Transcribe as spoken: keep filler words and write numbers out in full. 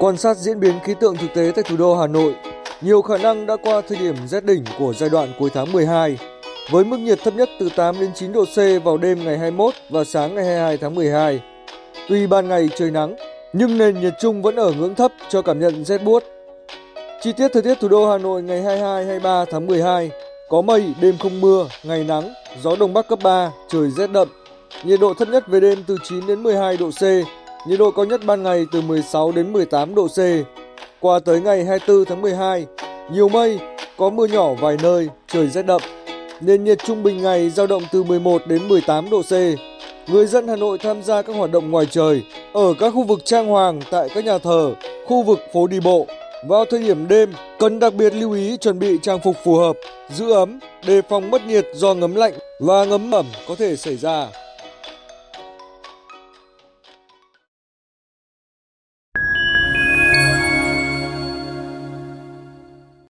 Quan sát diễn biến khí tượng thực tế tại thủ đô Hà Nội, nhiều khả năng đã qua thời điểm rét đỉnh của giai đoạn cuối tháng mười hai, với mức nhiệt thấp nhất từ tám đến chín độ C vào đêm ngày hai mươi mốt và sáng ngày hai mươi hai tháng mười hai. Tuy ban ngày trời nắng, nhưng nền nhiệt chung vẫn ở ngưỡng thấp cho cảm nhận rét buốt. Chi tiết thời tiết thủ đô Hà Nội ngày hai mươi hai đến hai mươi ba tháng mười hai, có mây, đêm không mưa, ngày nắng, gió đông bắc cấp ba, trời rét đậm. Nhiệt độ thấp nhất về đêm từ chín đến mười hai độ C, nhiệt độ cao nhất ban ngày từ mười sáu đến mười tám độ C. Qua tới ngày hai mươi tư tháng mười hai, nhiều mây, có mưa nhỏ vài nơi, trời rét đậm. Nền nhiệt trung bình ngày dao động từ mười một đến mười tám độ C. Người dân Hà Nội tham gia các hoạt động ngoài trời ở các khu vực trang hoàng tại các nhà thờ, khu vực phố đi bộ. Vào thời điểm đêm, cần đặc biệt lưu ý chuẩn bị trang phục phù hợp, giữ ấm, đề phòng mất nhiệt do ngấm lạnh và ngấm ẩm có thể xảy ra.